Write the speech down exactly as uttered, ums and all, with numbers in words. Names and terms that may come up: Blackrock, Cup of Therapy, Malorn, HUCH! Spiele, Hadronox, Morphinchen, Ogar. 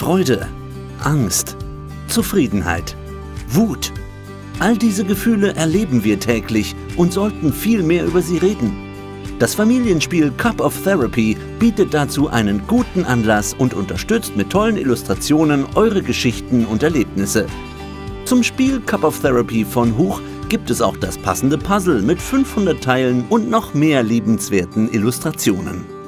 Freude, Angst, Zufriedenheit, Wut. All diese Gefühle erleben wir täglich und sollten viel mehr über sie reden. Das Familienspiel Cup of Therapy bietet dazu einen guten Anlass und unterstützt mit tollen Illustrationen eure Geschichten und Erlebnisse. Zum Spiel Cup of Therapy von HUCH! Gibt es auch das passende Puzzle mit fünfhundert Teilen und noch mehr liebenswerten Illustrationen.